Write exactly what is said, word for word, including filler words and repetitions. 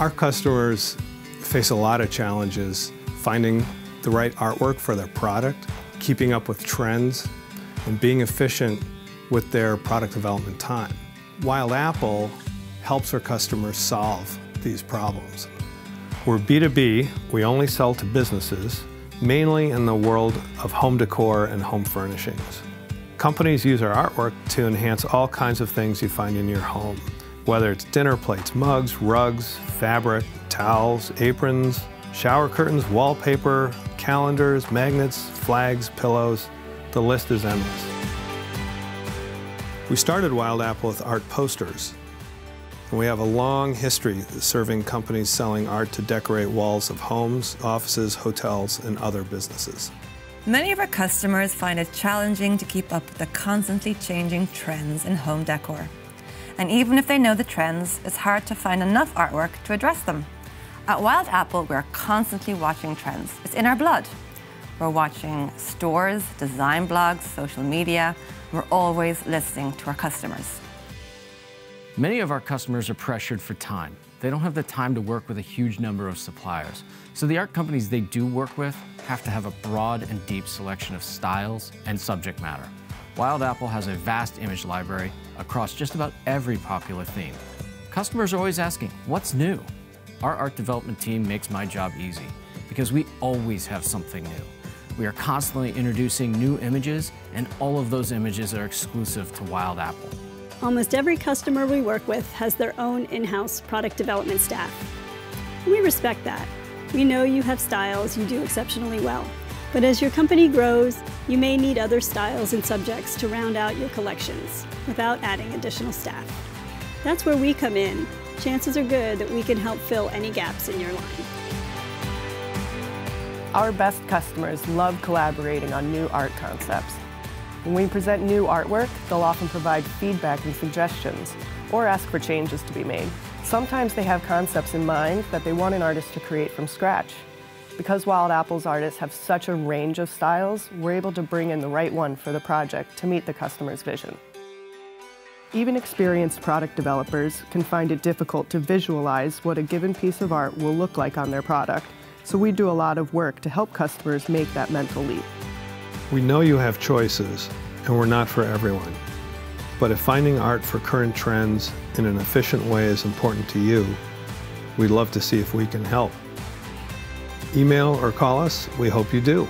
Our customers face a lot of challenges finding the right artwork for their product, keeping up with trends, and being efficient with their product development time. Wild Apple helps our customers solve these problems. We're B two B, we only sell to businesses, mainly in the world of home decor and home furnishings. Companies use our artwork to enhance all kinds of things you find in your home, whether it's dinner plates, mugs, rugs, fabric, towels, aprons, shower curtains, wallpaper, calendars, magnets, flags, pillows. The list is endless. We started Wild Apple with art posters. And we have a long history serving companies selling art to decorate walls of homes, offices, hotels, and other businesses. Many of our customers find it challenging to keep up with the constantly changing trends in home decor. And even if they know the trends, it's hard to find enough artwork to address them. At Wild Apple, we're constantly watching trends. It's in our blood. We're watching stores, design blogs, social media. We're always listening to our customers. Many of our customers are pressured for time. They don't have the time to work with a huge number of suppliers. So the art companies they do work with have to have a broad and deep selection of styles and subject matter. Wild Apple has a vast image library across just about every popular theme. Customers are always asking, what's new? Our art development team makes my job easy because we always have something new. We are constantly introducing new images, and all of those images are exclusive to Wild Apple. Almost every customer we work with has their own in-house product development staff. We respect that. We know you have styles you do exceptionally well, but as your company grows, you may need other styles and subjects to round out your collections without adding additional staff. That's where we come in. Chances are good that we can help fill any gaps in your line. Our best customers love collaborating on new art concepts. When we present new artwork, they'll often provide feedback and suggestions, or ask for changes to be made. Sometimes they have concepts in mind that they want an artist to create from scratch. Because Wild Apple's artists have such a range of styles, we're able to bring in the right one for the project to meet the customer's vision. Even experienced product developers can find it difficult to visualize what a given piece of art will look like on their product, so we do a lot of work to help customers make that mental leap. We know you have choices, and we're not for everyone. But if finding art for current trends in an efficient way is important to you, we'd love to see if we can help. Email or call us. We hope you do.